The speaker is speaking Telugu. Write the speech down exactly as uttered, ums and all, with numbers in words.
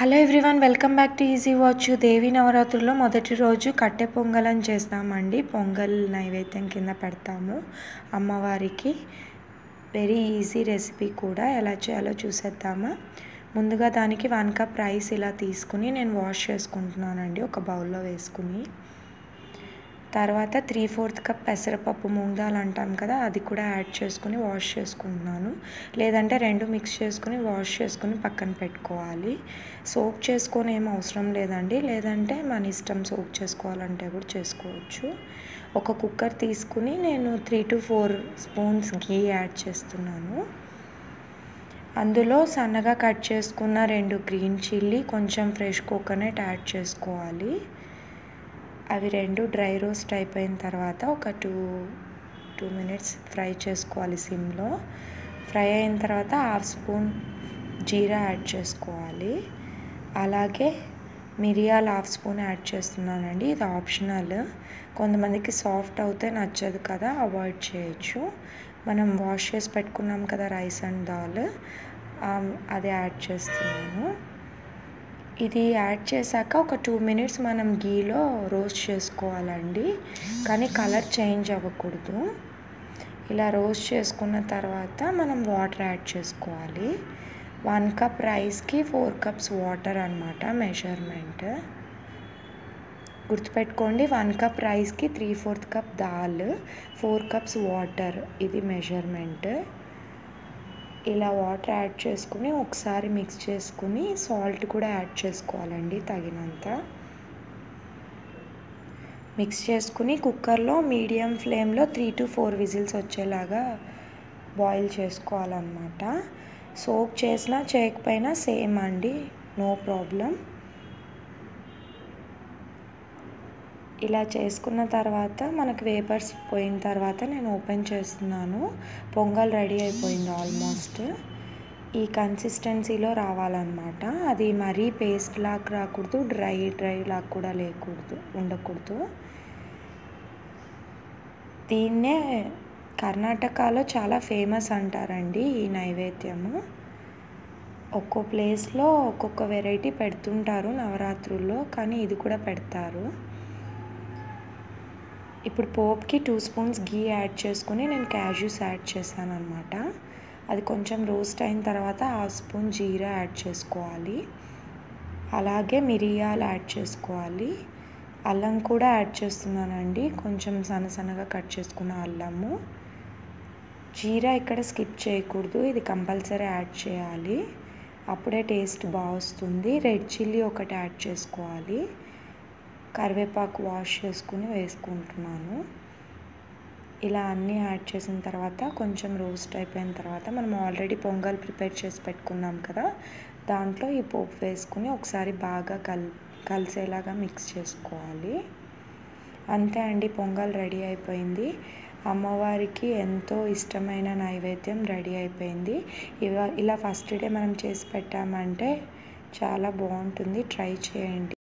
Hello everyone, welcome back to easy వాచెవ్। దేవి నవరాత్రుల్లో మొదటి రోజు కట్టె పొంగల్ అని చేస్తామండి। పొంగల్ నైవేద్యం కింద పెడతాము అమ్మవారికి। వెరీ ఈజీ రెసిపీ కూడా, ఎలా చేయాలో చూసేద్దామా। ముందుగా దానికి వన్ కప్ రైస్ ఇలా తీసుకుని నేను వాష్ చేసుకుంటున్నానండి, ఒక బౌల్లో వేసుకుని। తర్వాత త్రీ ఫోర్త్ కప్ పెసరపప్పు, మూంగ్ దాల్ అంటాం కదా, అది కూడా యాడ్ చేసుకుని వాష్ చేసుకుంటున్నాను। లేదంటే రెండు మిక్స్ చేసుకుని వాష్ చేసుకుని పక్కన పెట్టుకోవాలి। సోక్ చేసుకొని ఏం అవసరం లేదండి, లేదంటే మన ఇష్టం, సోక్ చేసుకోవాలంటే కూడా చేసుకోవచ్చు। ఒక కుక్కర్ తీసుకుని నేను three to four spoons ghee add చేస్తున్నాను। అందులో సన్నగా కట్ చేసుకున్న రెండు గ్రీన్ చిల్లీ, కొంచెం ఫ్రెష్ కోకోనట్ యాడ్ చేసుకోవాలి। అవి రెండు డ్రై రోస్ట్ అయిపోయిన తర్వాత ఒక టూ టూ మినిట్స్ ఫ్రై చేసుకోవాలి సిమ్లో। ఫ్రై అయిన తర్వాత హాఫ్ స్పూన్ జీరా యాడ్ చేసుకోవాలి, అలాగే మిరియాలు హాఫ్ స్పూన్ యాడ్ చేస్తున్నానండి, ఇది ఆప్షనల్। కొంతమందికి సాఫ్ట్ అవుతే నచ్చదు కదా, అవాయిడ్ చేయొచ్చు। మనం వాష్ చేసి పెట్టుకున్నాం కదా రైస్ అండ్ దాల్, అది యాడ్ చేస్తున్నాను। ఇది యాడ్ చేశాక ఒక టూ మినిట్స్ మనం గీలో రోస్ట్ చేసుకోవాలండి, కానీ కలర్ చేంజ్ అవ్వకూడదు। ఇలా రోస్ట్ చేసుకున్న తర్వాత మనం వాటర్ యాడ్ చేసుకోవాలి। వన్ కప్ రైస్కి ఫోర్ కప్స్ వాటర్ అన్నమాట మెజర్మెంట్, గుర్తుపెట్టుకోండి। వన్ కప్ రైస్కి three fourth cup dal, four cups water, ఇది మెజర్మెంట్। ఇలా వాటర్ యాడ్ చేసుకుని ఒకసారి మిక్స్ చేసుకుని సాల్ట్ కూడా యాడ్ చేసుకోవాలండి తగినంత, మిక్స్ చేసుకుని కుక్కర్లో మీడియం ఫ్లేమ్లో త్రీ టు ఫోర్ విజిల్స్ వచ్చేలాగా బాయిల్ చేసుకోవాలన్నమాట। సోక్ చేసినా చేయకపోయినా సేమ్ అండి, నో ప్రాబ్లం। ఇలా చేసుకున్న తర్వాత మనకు వేపర్స్ పోయిన తర్వాత నేను ఓపెన్ చేస్తున్నాను, పొంగల్ రెడీ అయిపోయింది ఆల్మోస్ట్। ఈ కన్సిస్టెన్సీలో రావాలన్నమాట, అది మరీ పేస్ట్ లాగా రాకూడదు, డ్రై డ్రై లాగా కూడా లేకూడదు, ఉండకూడదు। దీన్నే కర్ణాటకలో చాలా ఫేమస్ అంటారండి ఈ నైవేద్యము, ఒక్కో ప్లేస్లో ఒక్కొక్క వెరైటీ పెడుతుంటారు నవరాత్రుల్లో, కానీ ఇది కూడా పెడతారు। ఇప్పుడు పోప్కి టూ స్పూన్స్ ఘీ యాడ్ చేసుకుని నేను క్యాష్యూస్ యాడ్ చేశాను అనమాట, అది కొంచెం రోస్ట్ అయిన తర్వాత హాఫ్ స్పూన్ జీరా యాడ్ చేసుకోవాలి, అలాగే మిరియాలు యాడ్ చేసుకోవాలి, అల్లం కూడా యాడ్ చేస్తున్నానండి, కొంచెం సన్న సన్నగా కట్ చేసుకున్న అల్లము। జీరా ఇక్కడ స్కిప్ చేయకూడదు, ఇది కంపల్సరీ యాడ్ చేయాలి, అప్పుడే టేస్ట్ బాగా వస్తుంది। రెడ్ చిల్లీ ఒకటి యాడ్ చేసుకోవాలి, కరివేపాకు వాష్ చేసుకుని వేసుకుంటున్నాను। ఇలా అన్నీ యాడ్ చేసిన తర్వాత కొంచెం రోస్ట్ అయిపోయిన తర్వాత మనం ఆల్రెడీ పొంగల్ ప్రిపేర్ చేసి పెట్టుకున్నాం కదా, దాంట్లో ఈ పోపు వేసుకుని ఒకసారి బాగా కల్ కలిసేలాగా మిక్స్ చేసుకోవాలి। అంతే అండి, పొంగల్ రెడీ అయిపోయింది। అమ్మవారికి ఎంతో ఇష్టమైన నైవేద్యం రెడీ అయిపోయింది। ఇలా ఫస్ట్ డే మనం చేసి పెట్టామంటే చాలా బాగుంటుంది, ట్రై చేయండి।